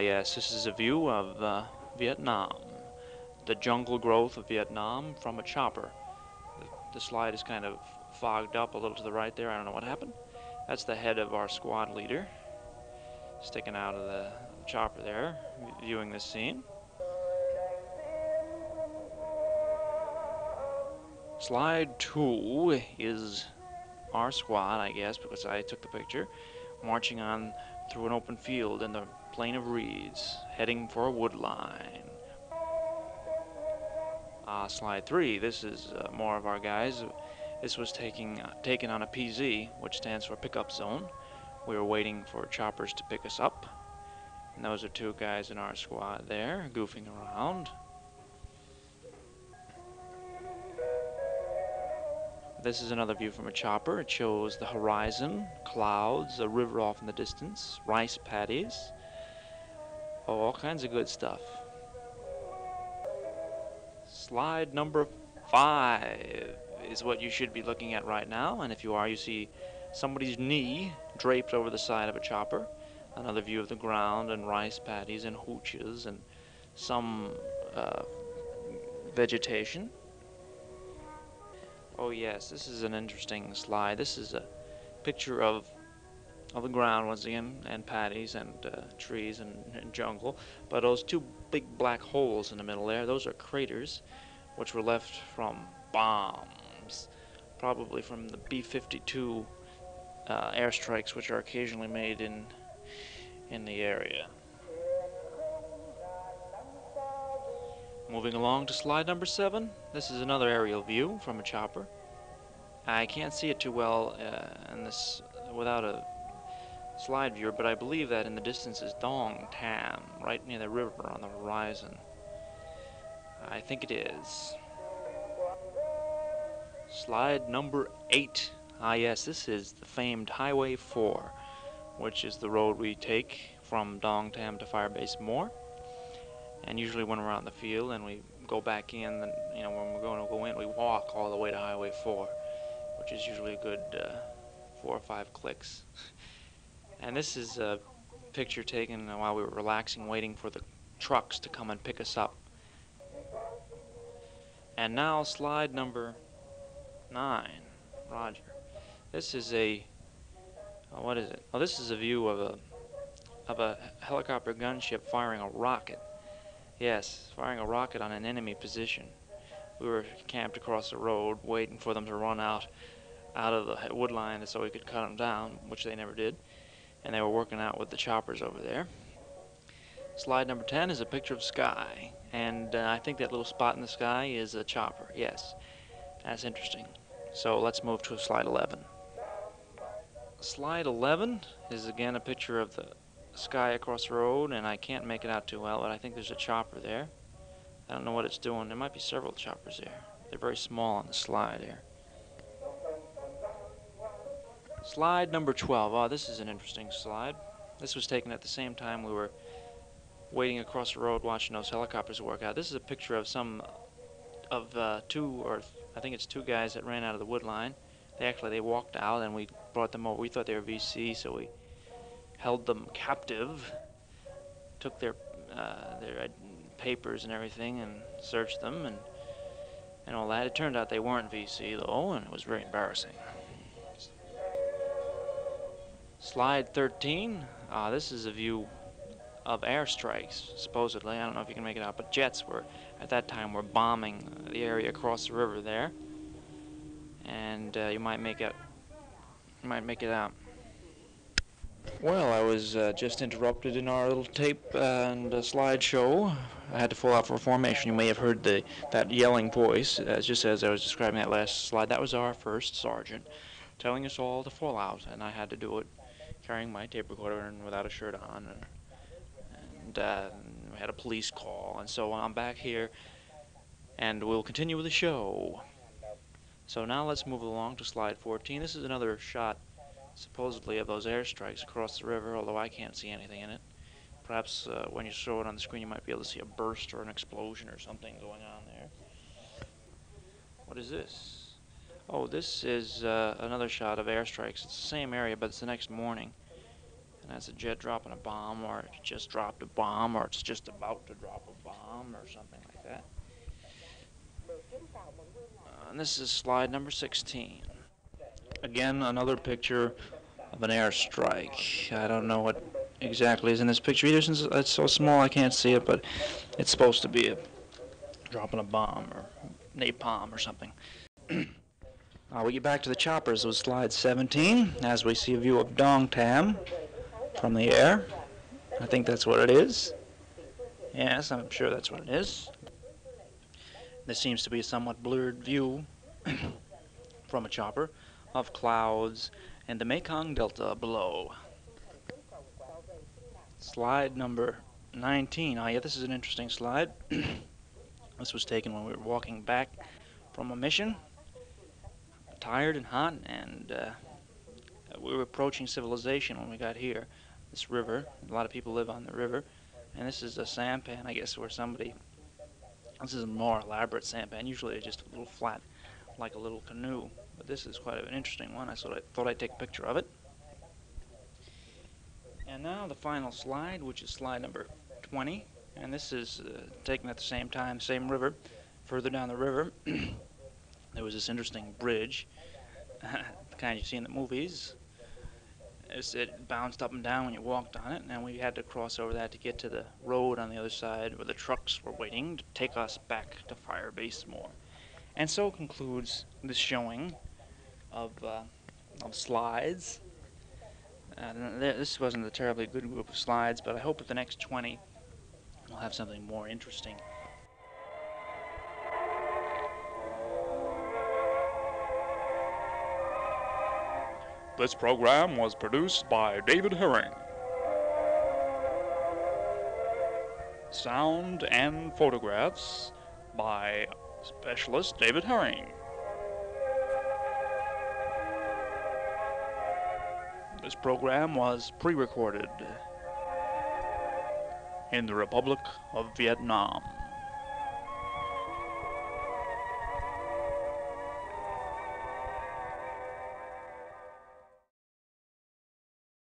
Yes, this is a view of Vietnam. The jungle growth of Vietnam from a chopper. The slide is kind of fogged up a little to the right there. I don't know what happened. That's the head of our squad leader sticking out of the chopper there, viewing this scene. Slide 2 is our squad, I guess, because I took the picture, marching on through an open field in the Plain of Reeds, heading for a wood line. Slide 3, this is more of our guys. This was taken on a PZ, which stands for pickup zone. We were waiting for choppers to pick us up. And those are two guys in our squad there, goofing around. This is another view from a chopper. It shows the horizon, clouds, a river off in the distance, rice paddies. Oh, all kinds of good stuff. Slide number 5 is what you should be looking at right now, and if you are, you see somebody's knee draped over the side of a chopper. Another view of the ground and rice paddies and hooches and some vegetation. Oh yes, this is an interesting slide. This is a picture of the ground once again, and paddies and trees and jungle. But those two big black holes in the middle there, those are craters which were left from bombs, probably from the B-52 airstrikes which are occasionally made in the area. Moving along to slide number 7, this is another aerial view from a chopper. I can't see it too well in this without a slide viewer, but I believe that in the distance is Dong Tam, right near the river on the horizon. I think it is. Slide number 8. Ah yes, this is the famed Highway 4, which is the road we take from Dong Tam to Firebase Moore. And usually when we're out in the field and we go back in, then, you know, when we're going to go in, we walk all the way to Highway 4, which is usually a good 4 or 5 clicks. And this is a picture taken while we were relaxing, waiting for the trucks to come and pick us up. And now slide number 9, Roger. This is a, what is it? Oh, this is a view of a helicopter gunship firing a rocket. Yes, firing a rocket on an enemy position. We were camped across the road waiting for them to run out of the wood line so we could cut them down, which they never did. And they were working out with the choppers over there. Slide number 10 is a picture of sky. And I think that little spot in the sky is a chopper. Yes, that's interesting. So let's move to slide 11. Slide 11 is again a picture of the sky across the road, and I can't make it out too well, but I think there's a chopper there. I don't know what it's doing. There might be several choppers there. They're very small on the slide here. Slide number 12. Oh, this is an interesting slide. This was taken at the same time we were waiting across the road watching those helicopters work out. This is a picture of some of two guys that ran out of the wood line. They walked out and we brought them over. We thought they were VC, so we held them captive, took their papers and everything, and searched them and all that. It turned out they weren't VC though, and it was very embarrassing. Slide 13. This is a view of airstrikes, supposedly. I don't know if you can make it out, but jets were at that time were bombing the area across the river there, and you might make it out. Well, I was just interrupted in our little tape and slideshow. I had to fall out for a formation. You may have heard that yelling voice, just as I was describing that last slide. That was our first sergeant telling us all to fall out, and I had to do it carrying my tape recorder and without a shirt on. And we had a police call, and so I'm back here, and we'll continue with the show. So now let's move along to slide 14. This is another shot, supposedly, of those airstrikes across the river, although I can't see anything in it. Perhaps when you show it on the screen you might be able to see a burst or an explosion or something going on there. What is this? Oh, this is another shot of airstrikes. It's the same area, but it's the next morning. and that's a jet dropping a bomb, or it just dropped a bomb, or it's just about to drop a bomb, or something like that. And this is slide number 16. Again, another picture of an airstrike. I don't know what exactly is in this picture either, since it's so small I can't see it, but it's supposed to be a dropping a bomb or napalm or something. We get back to the choppers with slide 17 as we see a view of Dong Tam from the air. I think that's what it is. Yes, I'm sure that's what it is. This seems to be a somewhat blurred view from a chopper of clouds and the Mekong Delta below. Slide number 19. Oh yeah, this is an interesting slide. This was taken when we were walking back from a mission, tired and hot, and we were approaching civilization when we got here. This river, a lot of people live on the river, and this is a sampan, I guess, where somebody, this is a more elaborate sampan. Usually it's just a little flat, like a little canoe, but this is quite an interesting one. I thought I'd take a picture of it. And now the final slide, which is slide number 20. And this is taken at the same time, same river. Further down the river, there was this interesting bridge, the kind you see in the movies. It bounced up and down when you walked on it, and we had to cross over that to get to the road on the other side where the trucks were waiting to take us back to Firebase Moore. And so concludes this showing of slides. This wasn't a terribly good group of slides, but I hope with the next 20 we'll have something more interesting. This program was produced by David Herring. Sound and photographs by specialist David Herring. This program was pre-recorded in the Republic of Vietnam.